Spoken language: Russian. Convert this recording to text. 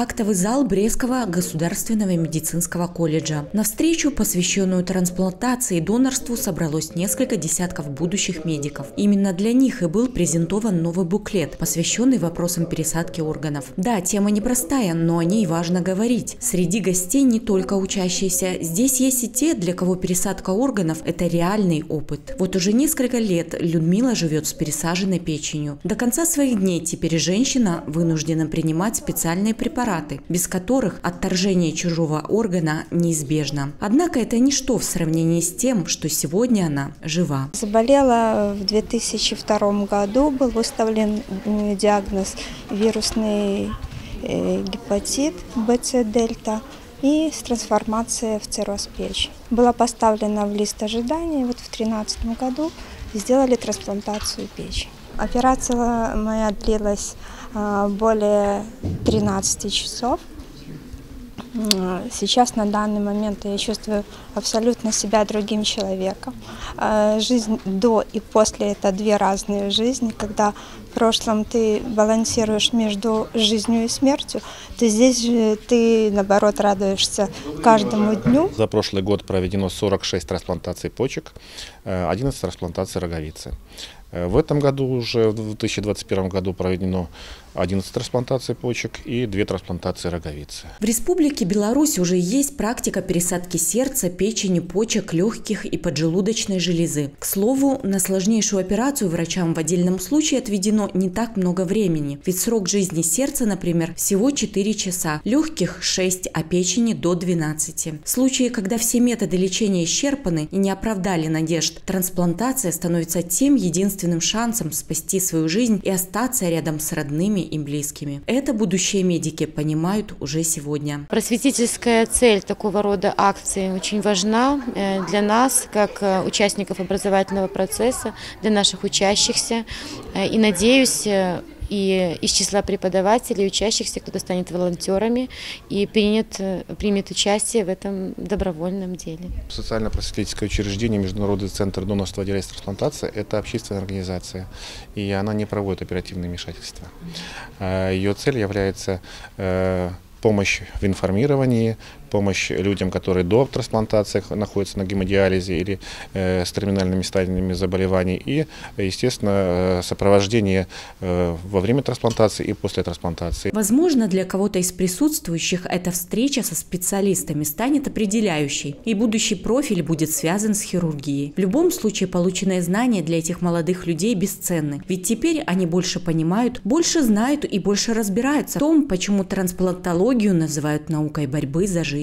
Актовый зал Брестского государственного медицинского колледжа. На встречу, посвященную трансплантации и донорству, собралось несколько десятков будущих медиков. Именно для них и был презентован новый буклет, посвященный вопросам пересадки органов. Да, тема непростая, но о ней важно говорить. Среди гостей не только учащиеся. Здесь есть и те, для кого пересадка органов – это реальный опыт. Вот уже несколько лет Людмила живет с пересаженной печенью. До конца своих дней теперь женщина вынуждена принимать специальные препараты, без которых отторжение чужого органа неизбежно. Однако это ничто в сравнении с тем, что сегодня она жива. Заболела в 2002 году, был выставлен диагноз вирусный гепатит БЦ-дельта и с трансформацией в цирроз печени. Была поставлена в лист ожидания, вот в 2013 году сделали трансплантацию печени. Операция моя длилась более 13 часов. Сейчас, на данный момент, я чувствую абсолютно себя другим человеком. Жизнь до и после – это две разные жизни. Когда в прошлом ты балансируешь между жизнью и смертью, то здесь же ты, наоборот, радуешься каждому дню. За прошлый год проведено 46 трансплантаций почек, 11 трансплантаций роговицы. В этом году, уже в 2021 году, проведено 11 трансплантаций почек и 2 трансплантации роговицы. В Республике Беларусь уже есть практика пересадки сердца, печени, почек, легких и поджелудочной железы. К слову, на сложнейшую операцию врачам в отдельном случае отведено не так много времени. Ведь срок жизни сердца, например, всего 4 часа, легких – 6, а печени – до 12. В случае, когда все методы лечения исчерпаны и не оправдали надежд, трансплантация становится тем единственным шансом спасти свою жизнь и остаться рядом с родными и близкими. Это будущие медики понимают уже сегодня. Просветительская цель такого рода акции очень важна для нас, как участников образовательного процесса, для наших учащихся. И, надеюсь, и из числа преподавателей, учащихся, кто-то станет волонтерами и примет участие в этом добровольном деле. Социально-просветительское учреждение Международный центр Донорство Диализ Трансплантация – это общественная организация, и она не проводит оперативные вмешательства. Ее цель является помощь в информировании, помощь людям, которые до трансплантации находятся на гемодиализе или с терминальными стадиями заболеваний, и, естественно, сопровождение во время трансплантации и после трансплантации. Возможно, для кого-то из присутствующих эта встреча со специалистами станет определяющей, и будущий профиль будет связан с хирургией. В любом случае, полученные знания для этих молодых людей бесценны, ведь теперь они больше понимают, больше знают и больше разбираются в том, почему трансплантологию называют наукой борьбы за жизнь.